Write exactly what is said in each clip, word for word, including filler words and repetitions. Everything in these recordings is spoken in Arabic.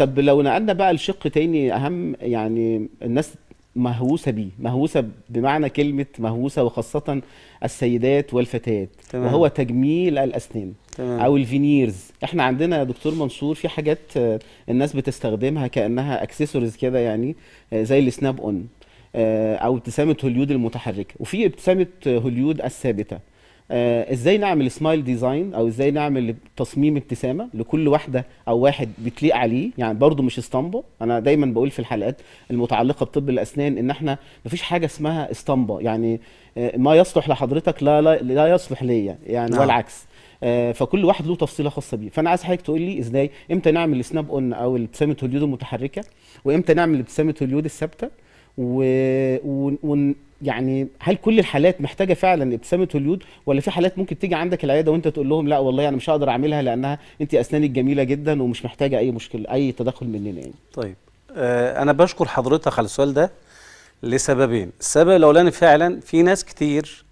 طب لو نقلنا بقى لشق تاني اهم، يعني الناس مهووسه بيه، مهووسه بمعنى كلمه مهووسه، وخاصه السيدات والفتيات، تمام. وهو تجميل الاسنان، تمام. او الفينيرز. احنا عندنا يا دكتور منصور في حاجات الناس بتستخدمها كانها اكسسوارز كده، يعني زي السناب اون او ابتسامه هوليود المتحركه، وفي ابتسامه هوليود الثابته. ازاي نعمل سمايل ديزاين، او ازاي نعمل تصميم ابتسامه لكل واحده او واحد بتليق عليه، يعني برضو مش اسطمبه. انا دايما بقول في الحلقات المتعلقه بطب الاسنان ان احنا مفيش حاجه اسمها اسطمبه، يعني ما يصلح لحضرتك لا لا, لا يصلح ليا يعني، نعم. والعكس، فكل واحد له تفصيله خاصه بيه. فانا عايز حضرتك تقول لي ازاي، امتى نعمل سناب اون او ابتسامه هوليود المتحركه، وامتى نعمل ابتسامه هوليود الثابته، و... و... و... يعني هل كل الحالات محتاجه فعلا ابتسامه هوليود، ولا في حالات ممكن تيجي عندك العياده وانت تقول لهم لا والله انا مش هقدر اعملها لانها انت اسنانك جميله جدا ومش محتاجه اي مشكله اي تدخل مننا يعني؟ طيب آه انا بشكر حضرتك على السؤال ده لسببين. السبب الاولاني فعلا في ناس كتير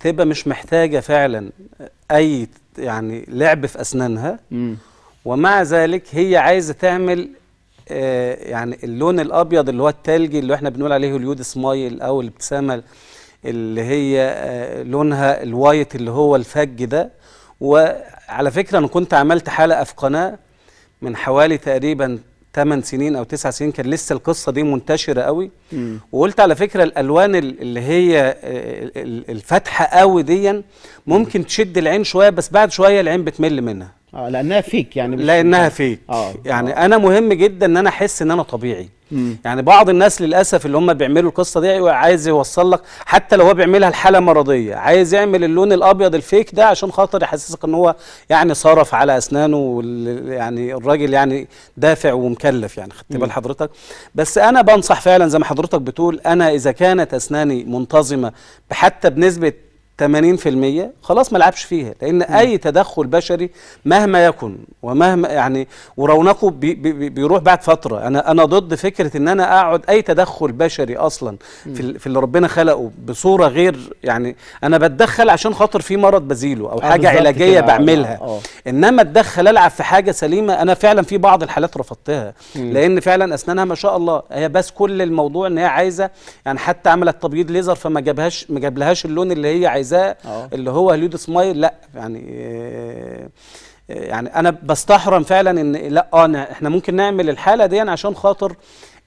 بتبقى مش محتاجه فعلا اي يعني لعب في اسنانها، م. ومع ذلك هي عايزه تعمل يعني اللون الابيض اللي هو التلجي اللي احنا بنقول عليه هوليود سمايل، او الابتسامه اللي هي لونها الوايت اللي هو الفج ده. وعلى فكره انا كنت عملت حلقه في قناه من حوالي تقريبا ثمان سنين او تسع سنين، كان لسه القصه دي منتشره قوي، م. وقلت على فكره الالوان اللي هي الفاتحه قوي دي ممكن تشد العين شويه، بس بعد شويه العين بتمل منها، اه لانها فيك يعني، لانها فيك آه. يعني آه. انا مهم جدا ان انا احس ان انا طبيعي، مم. يعني بعض الناس للاسف اللي هم بيعملوا القصه دي عايز يوصل لك، حتى لو هو بيعملها الحاله مرضيه، عايز يعمل اللون الابيض الفيك ده عشان خاطر يحسسك ان هو يعني صرف على اسنانه، يعني الراجل يعني دافع ومكلف، يعني خدت بال حضرتك. بس انا بنصح فعلا زي ما حضرتك بتقول، انا اذا كانت اسناني منتظمه حتى بنسبه ثمانين في المية خلاص ما العبش فيها، لان م. اي تدخل بشري مهما يكن ومهما يعني ورونقه بي بي بيروح بعد فتره. انا انا ضد فكره ان انا اقعد اي تدخل بشري اصلا في, في اللي ربنا خلقه بصوره غير، يعني انا بتدخل عشان خاطر في مرض بزيله او حاجه علاجيه بعملها، أو. انما اتدخل العب في حاجه سليمه. انا فعلا في بعض الحالات رفضتها، م. لان فعلا اسنانها ما شاء الله هي، بس كل الموضوع ان هي عايزه يعني، حتى عملت تبييض ليزر فما جابهاش ما جابلهاش اللون اللي هي عايزاه اللي هو هوليود سمايل. لا يعني آه يعني انا بستحرم فعلا ان لا آه احنا ممكن نعمل الحاله دي عشان خاطر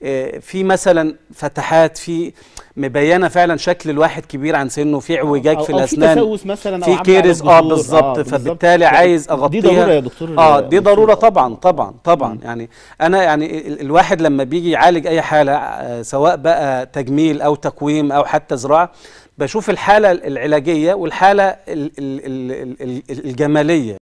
آه في مثلا فتحات، في مبينه فعلا شكل الواحد كبير عن سنه، في اعوجاج في الاسنان، في تسوس مثلا، في كيرز اه بالظبط، فبالتالي عايز اغطيها. دي ضروره يا دكتور، اه دي ضروره طبعا طبعا طبعا. مم. يعني انا يعني الواحد لما بيجي يعالج اي حاله سواء بقى تجميل او تقويم او حتى زراعه، بشوف الحالة العلاجية والحالة الجمالية.